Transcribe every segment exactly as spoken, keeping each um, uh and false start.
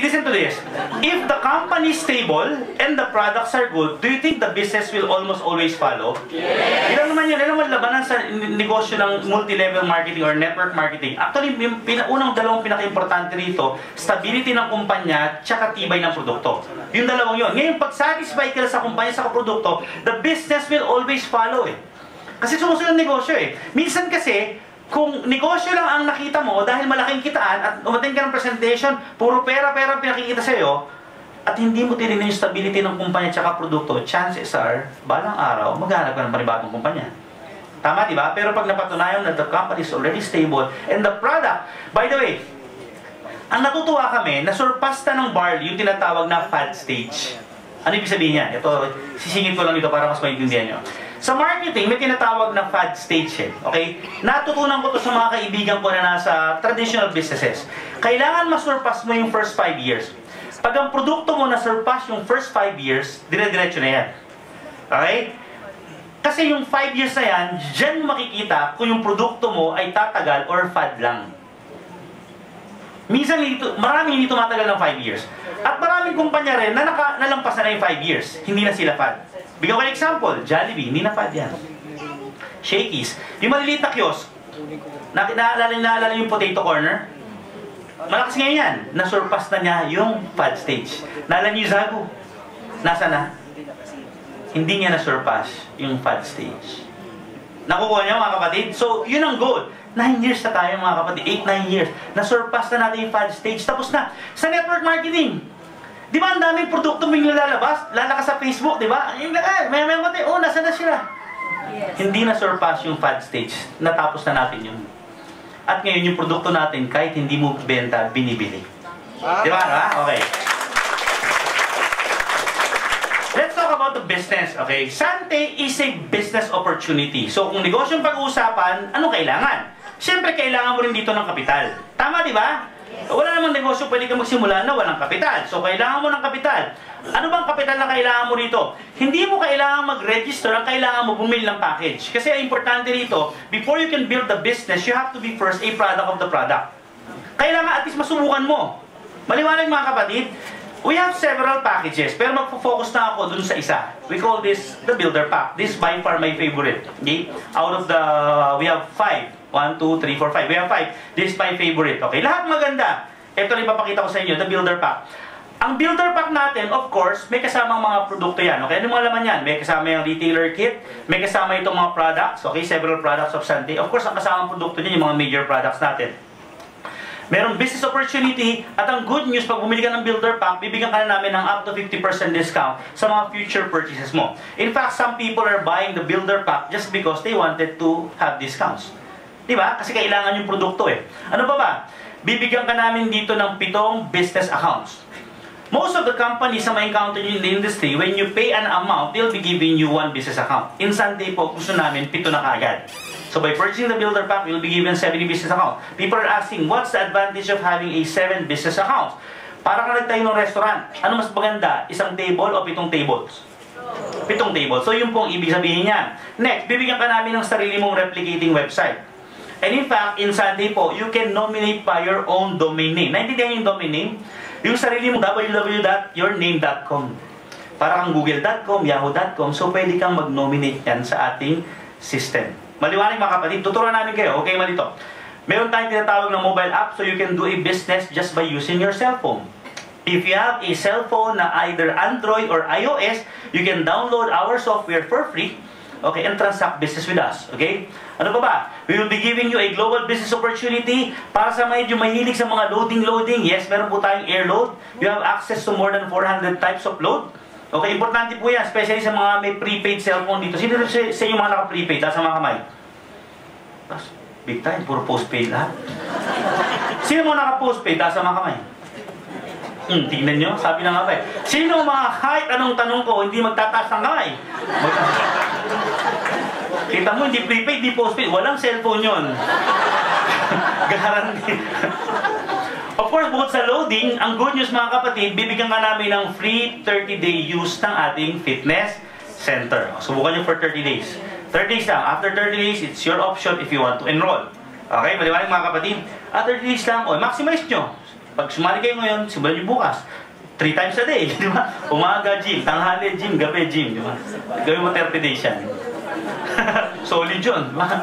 think, listen to this, if the company is stable and the products are good, do you think the business will almost always follow? Yes! Ilan naman yun, ilan naman labanan sa negosyo ng multi-level marketing or network marketing. Actually, yung unang dalawang pinaka-importante rito, stability ng kumpanya, tsaka tibay ng produkto. Yung dalawang yun. Ngayon, pag satisfied ka sa kumpanya, sa produkto, the business will always follow eh. Kasi sumusunod ang negosyo eh. Minsan kasi, kung negosyo lang ang nakita mo dahil malaking kitaan at umating ka ng presentation, puro pera-pera pinakikita sa'yo, at hindi mo tinitingnan yung stability ng kumpanya tsaka produkto, chances are, balang araw, maghanap ka ng panibagong kumpanya. Tama, di ba? Pero pag napatunayan na the company is already stable and the product, by the way, ang natutuwa kami, nasurpasta ng barley yung tinatawag na fad stage. Ano ibig sabihin niya? Ito, sisingit ko lang dito para mas maintindihan nyo. Sa marketing, may tinatawag na fad stage eh. Okay? Natutunan ko to sa mga kaibigan ko na nasa traditional businesses. Kailangan masurpass mo yung first five years. Pag ang produkto mo nasurpass yung first five years, dire-diretso na yan. Okay? Kasi yung five years na yan, dyan makikita kung yung produkto mo ay tatagal or fad lang. Minsan, maraming hindi tumatagal ng five years. At maraming kumpanya rin na naka, nalampasan na yung five years. Hindi na sila fad. Bigyan ko ng example, Jollibee, hindi na fad yan. Shakey's. Yung maliliit na kiosk, na, naalala, naalala yung Potato Corner? Malakas ngayon yan. Nasurpass na niya yung fad stage. Naalala niyo yung Zago? Nasa na? Hindi niya nasurpass yung fad stage. Nakukuha niya mga kapatid? So, yun ang goal. Nine years na tayo mga kapatid. Eight, nine years. Nasurpass na natin yung fad stage. Tapos na. Sa network marketing, di ba ang daming produkto mo yung lalabas? Lalakas sa Facebook, di ba? Yung lakas, may mayroon natin, oh, nasa na sila. Yes. Hindi na-surpass yung fad stage. Natapos na natin yun. At ngayon, yung produkto natin, kahit hindi mo benta, binibili. Wow. Di ba? Diba? Okay. Let's talk about the business, okay? Sante is a business opportunity. So, kung negosyo pag-uusapan, ano kailangan? Siyempre, kailangan mo rin dito ng kapital. Tama, di ba? Wala namang negosyo pwede ka magsimula na walang kapital. So, kailangan mo ng kapital. Ano bang kapital na kailangan mo rito? Hindi mo kailangan mag-register, ang kailangan mo bumili ng package. Kasi ang importante rito, before you can build the business, you have to be first a product of the product. Kailangan at least masubukan mo. Maliwanag mga kapatid, we have several packages, pero magpo-focus na ako dun sa isa. We call this the Builder Pack. This is by far my favorite. Okay? Out of the, we have five. One, two, three, four, five. We have five. This is my favorite. Okay? Lahat maganda. Ito rin papakita ko sa inyo, the Builder Pack. Ang Builder Pack natin, of course, may kasamang mga produkto yan. Okay? Ano mga laman yan? May kasama yung retailer kit. May kasama itong mga products. Okay? Several products of Santé. Of course, ang kasamang produkto niya, yung mga major products natin. Merong business opportunity at ang good news, pag bumili ka ng Builder Pack, bibigyan ka na namin ng up to fifty percent discount sa mga future purchases mo. In fact, some people are buying the Builder Pack just because they wanted to have discounts. Diba? Kasi kailangan yung produkto eh. Ano pa ba? Bibigyan ka namin dito ng pitong business accounts. Most of the companies na ma-encounter nyo in the industry, when you pay an amount, they'll be giving you one business account. In Santé po, gusto namin, pito na kaagad. So by purchasing the Builder Pack, you'll be given seven business accounts. People are asking, what's the advantage of having a seven business accounts? Para ka nagtayo ng restaurant, ano mas maganda? Isang table o pitong tables? Pitong tables. So yun po ang ibig sabihin niyan. Next, bibigyan ka namin ng sarili mong replicating website. And in fact, in Santé po, you can nominate by your own domain name. Naintindihan yung domain name? Yung sarili mong w w w dot your name dot com. Para kang google dot com, yahoo dot com. So pwede kang mag-nominate yan sa ating system. Maliwanag mga kapatid, tuturuan namin kayo. Okay, malito. Meron tayong tinatawag na mobile app, so you can do a business just by using your cell phone. If you have a cell phone na either Android or i O S, you can download our software for free. Okay, and transact business with us. Okay? Ano pa ba? We will be giving you a global business opportunity para sa mga yung mahilig sa mga loading-loading. Yes, meron po tayong air load. You have access to more than four hundred types of load. Okay, importante po yan, especially sa mga may prepaid cellphone dito. Sino sa, sa yung mga naka-prepaid? Taas sa mga kamay. Taas, big time, puro postpaid lahat. Sino mga naka-postpaid? Taas sa mga kamay. Hmm, tignan nyo, sabi na nga ba eh. Sino mga kahit anong tanong ko, hindi magtataas ng kamay? Kita mo, hindi prepaid, hindi postpaid. Walang cellphone yun. Guarantee. Of course, bukod sa loading, ang good news mga kapatid, bibigyan ka namin ng free thirty day use ng ating fitness center. Subukan nyo for thirty days. thirty days lang. After thirty days, it's your option if you want to enroll. Okay, maliwanag mga kapatid. After thirty days lang, oh, maximize nyo. Pag sumali kayo ngayon, simulan nyo bukas. Three times a day, di ba? Umaga gym, tanghali gym, gabi gym, di ba? Gawin mo thirty days yan. Solid yun, di ba?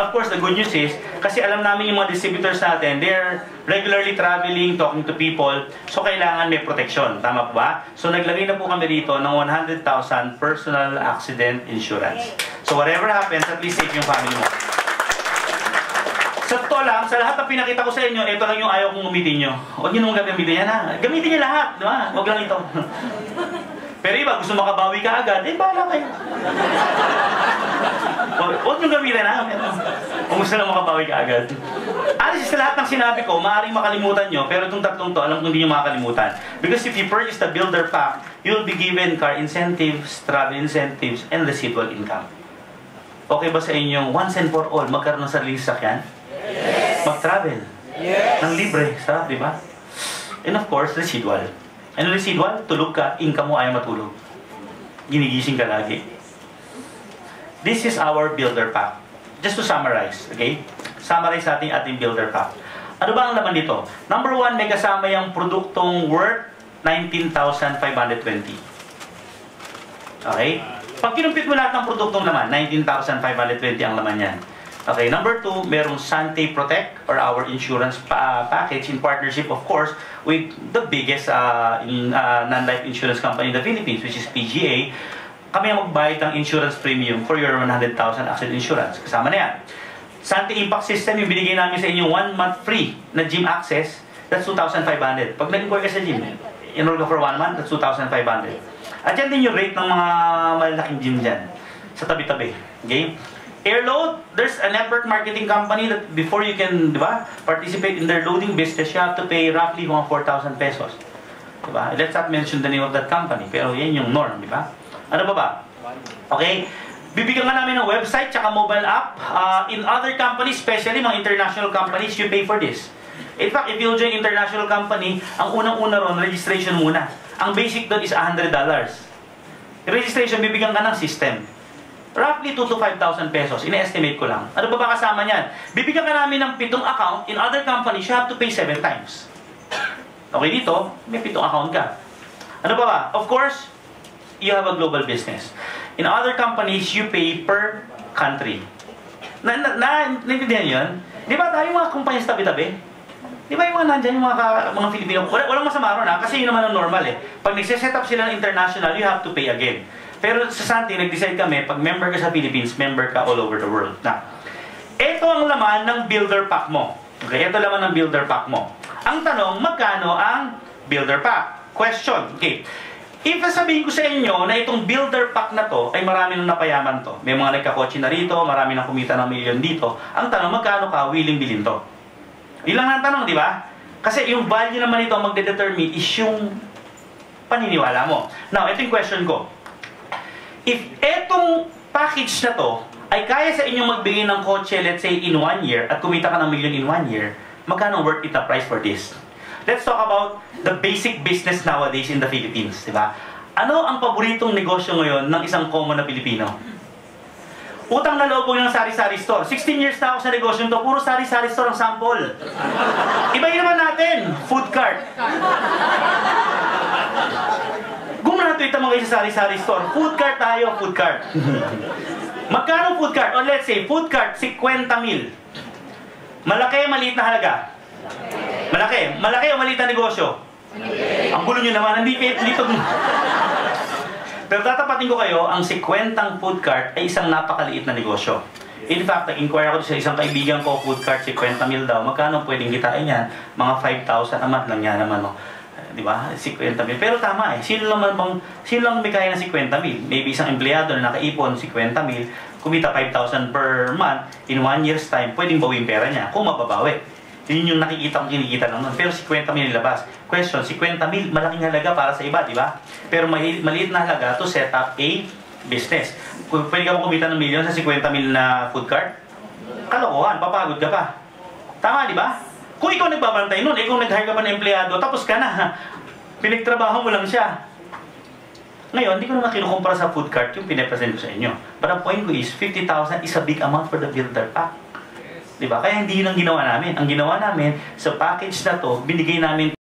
Of course, the good news is, kasi alam namin yung mga distributors natin, they're regularly traveling, talking to people, so kailangan may protection. Tama po ba? So, naglagay na po kami rito ng one hundred thousand personal accident insurance. So, whatever happens, at least save yung family mo. Sa totoo lang, sa lahat na pinakita ko sa inyo, ito lang yung ayaw kong umitin nyo. Huwag nyo naman gamitin yan, ha? Gamitin nyo lahat, di ba? Huwag lang ito. Pero iba, gusto makabawi ka agad, eh, bahala kayo. Huwag niyong gamitin na. Kung gusto lang makabawi ka agad. Alis, sa lahat ng sinabi ko, maaaring makalimutan nyo, pero itong tatlong to, alam ko hindi nyo makakalimutan. Because if you purchase the Builder Pack, you'll be given car incentives, travel incentives, and residual income. Okay ba sa inyong once and for all, magkaroon ng sariling sasakyan? Yes! Mag-travel? Yes! Nang libre, sarap, di ba? And of course, residual. Ano residual? Tulog ka, income mo ayaw matulog. Ginigising ka lagi. This is our Builder Pack. Just to summarize, okay? Summarize natin ating Builder Pack. Ano ba ang laman dito? Number one, may kasama yung produktong worth nineteen thousand five hundred twenty. Okay? Pag kinumpit mo lahat ng produktong laman, nineteen thousand five hundred twenty ang laman yan. Okay, number two, merong Santé Protect or our insurance pa package in partnership, of course, with the biggest uh, in, uh, non-life insurance company in the Philippines, which is P G A. Kami ang magbayad ng insurance premium for your one hundred thousand accident insurance. Kasama na yan. Sante Impact System, yung binigay namin sa inyo, one month free na gym access, that's two thousand five hundred. Pag nag-inquire ka sa gym, enroll ka for one month, that's two thousand five hundred. At yan din yung rate ng mga malalaking gym dyan, sa tabi-tabi. Okay? Airload, there's a network marketing company that before you can, di ba, participate in their loading business, you have to pay roughly mga four thousand pesos. Di ba? Let's not mention the name of that company, pero yan yung norm, di ba? Ano ba ba? Okay? Bibigyan ka namin ng website, tsaka mobile app. Uh, in other companies, especially mga international companies, you pay for this. In fact, if you join international company, ang unang-una ron, registration muna. Ang basic doon is one hundred dollars. Registration, bibigyan ka ng system. Roughly two to five thousand pesos. Ina-estimate ko lang. Ano ba ba kasama niyan? Bibigyan ka namin ng pitong account. In other companies, you have to pay seven times. Okay, dito, may pitong account ka. Ano ba ba? Of course, you have a global business. In other companies, you pay per country. Na, na, na, naintindihan yun? Di ba tayo mga kumpanyas tabi-tabi? Di ba yung mga nandyan, yung mga, ka, mga Filipino? Wala, walang masama ron, ha? Kasi yun naman ang normal, eh. Pag nagsiset up sila ng international, you have to pay again. Pero sa Santé, nag-decide kami, pag member ka sa Philippines, member ka all over the world. Na, ito ang laman ng Builder Pack mo. Okay, ito laman ng Builder Pack mo. Ang tanong, magkano ang Builder Pack? Question. Okay. If sabihin ko sa inyo na itong Builder Pack na to, ay marami nang napayaman to. May mga nagkakotse na rito, marami nang kumita ng milyon dito. Ang tanong, magkano ka willing bilhin to? Ilang na tanong, di ba? Kasi yung value naman ito ang magdedetermine is yung paniniwala mo. Now, ito yung question ko. If etong package na to ay kaya sa inyo magbigay ng kotse, let's say, in one year, at kumita ka ng million in one year, magkano worth it na price for this? Let's talk about the basic business nowadays in the Philippines, di ba? Ano ang paboritong negosyo ngayon ng isang common na Pilipino? Utang na loob po ng sari-sari store. sixteen years na ako sa negosyo nito, puro sari-sari store ang sample. Iba yun naman natin, food cart. Ito mga kayo sa sari-sari store. Food cart tayo, food cart. Magkano food cart? Or let's say, food cart, fifty mil. Malaki, maliit na halaga? Malaki. Malaki o maliit na negosyo? Malaki. Ang gulo nyo naman, hindi dito. Pero tatapatin ko kayo, ang fifty food cart ay isang napakaliit na negosyo. In fact, nag-inquire ako sa isang kaibigan ko, food cart, fifty mil daw. Magkano pwedeng kitain yan? Mga five thousand a month lang yan naman, no? Di ba? fifty mil. Pero tama eh. Sino lang, bang, sino lang may kaya ng fifty mil? Maybe isang empleyado na nakaipon, fifty mil, kumita five thousand per month, in one year's time, pwedeng bawin pera niya kung mababawi. Yun yung nakikita kong kinikita naman. Pero fifty mil nilabas. Question, fifty mil, malaking halaga para sa iba, di ba? Pero maliit na halaga to set up a business. Pwede ka mo kumita ng milyon sa fifty mil na food cart? Kalokohan, papagod ka pa. Tama, di ba? Kung ikaw nagbabantay nun, ikaw nag-hire ka pa ng empleyado, tapos ka na. Pinagtrabaho mo lang siya. Ngayon, hindi ko naman kinukumpara sa food cart yung pinapresent ko sa inyo. But ang point ko is, fifty thousand is a big amount for the Builder Pack. Diba? Kaya hindi yun ang ginawa namin. Ang ginawa namin, sa package na to, binigay namin